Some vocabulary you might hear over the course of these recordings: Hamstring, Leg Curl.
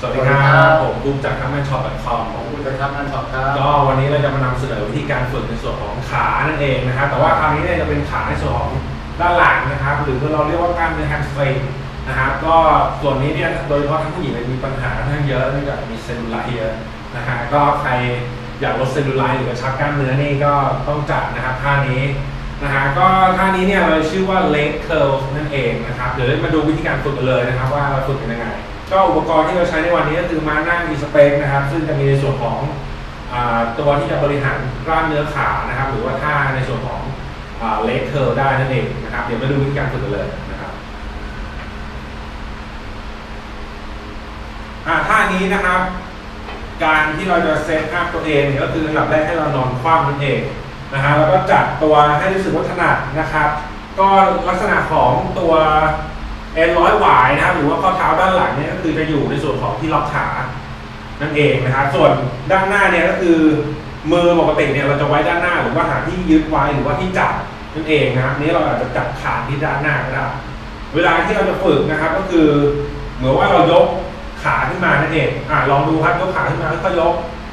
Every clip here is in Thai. สวัสดีครับผมบุ๊คจากคัมแมนช็อป .com ผมบุ๊คจากคัมแมนช็อปครับก็วันนี้เราจะมานำเสนอวิธีการฝึกในส่วนของขานั่นเองนะครับแต่ว่าคราวนี้เนี่ยจะเป็นขาในส่วนของด้านหลังนะครับหรือเราเรียกว่ากล้ามเนื้อแฮมสตริงนะครับก็ส่วนนี้เนี่ยโดยเฉพาะท่านผู้หญิงมีปัญหาทั้งเยอะเนื่องจากมีเซลลูไลท์เยอะนะฮะก็ใครอยากลดเซลลูไลท์หรือกระชับกล้ามเนื้อนี่ก็ต้องจัดนะครับท่านี้นะฮะก็ท่านี้เนี่ยเราชื่อว่า Leg Curl นั่นเองนะครับเดี๋ยวมาดูวิธีการฝึกกันเลยนะครับว่าเราฝึกยังไงก็อุปกรณ์ที่เราใช้ในวันนี้ก็คือม้านั่งมีสเปกนะครับซึ่งจะมีในส่วนของตัวที่จะบริหารกล้ามเนื้อขานะครับหรือว่าท่าในส่วนของเล็กเคิร์ลได้นั่นเองนะครับเดี๋ยวมาดูวิธีการฝึกกันเลยนะครับท่านี้นะครับการที่เราจะเซตอัพตัวเองก็คืออันดับแรกให้เรานอนคว่ำนั่นเองนะฮะแล้วก็จัดตัวให้รู้สึกว่าถนัดนะครับก็ลักษณะของตัวเอ็นร้อยหวายนะครับหรือว่าข้อเท้าด้านหลังเนี่ยก็คือจะอยู่ในส่วนของที่ล็อกขานั่นเองนะครับส่วนด้านหน้าเนี่ยก็คือมือปกติเนี่ยเราจะไว้ด้านหน้าหรือว่าหาที่ยึดไว้หรือว่าที่จับนั่นเองนะครับนี้เราอาจจะจับขาที่ด้านหน้าก็ได้เวลาที่เราจะฝึกนะครับก็คือเหมือนว่าเรายกขาขึ้นมานั่นเองลองดูครับยกขาขึ้นมาแล้วก็ยก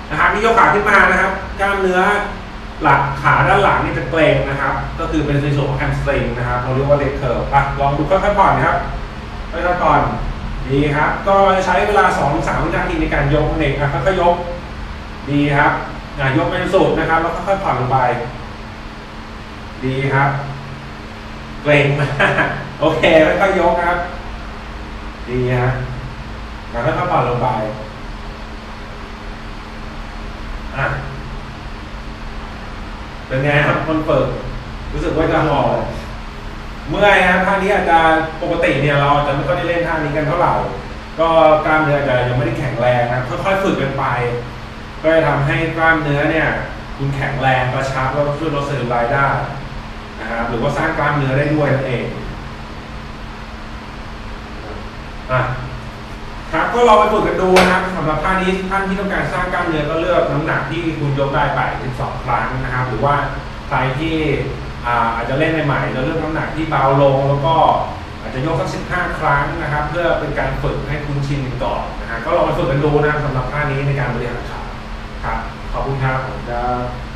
นะครับนี่ยกขาขึ้นมานะครับกล้ามเนื้อหลักขาด้านหลังนี่จะเกร็งนะครับก็คือเป็นในส่วนของแฮมสตริงนะครับเราเรียกว่าเล็กเคิร์ลลองดูค่อยๆผ่อนนะครับค่อยๆผ่อนดีครับก็ใช้เวลา 2-3 วินาทีในการยกนั่นเองครับค่อยๆยกดีครับยกเป็นสุดนะครับแล้วค่อยๆผ่อนลงไปดีครับเกร็งมากโอเคแล้วก็ยกครับดีฮะแล้วก็ผ่อนลงไปเป็นไงครับคนเปิดรู้สึกว่าจะหอบเมื่อยนะท่านี้อาจจะปกติเนี่ยเราจะไม่ค่อยได้เล่นท่านี้กันเท่าไหร่ก็กล้ามเนื้ออาจจะยังไม่ได้แข็งแรงนะค่อยๆฝึกกันไปก็จะทำให้กล้ามเนื้อเนี่ยคุณแข็งแรงกระชับแล้วช่วยลดเซลลูไลท์ได้นะครับหรือว่าสร้างกล้ามเนื้อได้ด้วยนั่นเองครับก็เราไปฝึกกันดูนะครับสำหรับท่านี้ท่านที่ต้องการสร้างกล้ามเนื้อก็เลือกน้ำหนักที่คุณยกได้ไปถึง2ครั้งนะครับหรือว่าใครที่อาจจะเล่นใหม่ๆเราเลือกน้ำหนักที่เบาลงแล้วก็อาจจะยกสัก15ครั้งนะครับเพื่อเป็นการฝึกให้คุ้นชินกันก่อนนะฮะก็ลองไปฝึกกันดูนะครับสำหรับท่านี้ในการบริหารขาครับขอบคุณครับ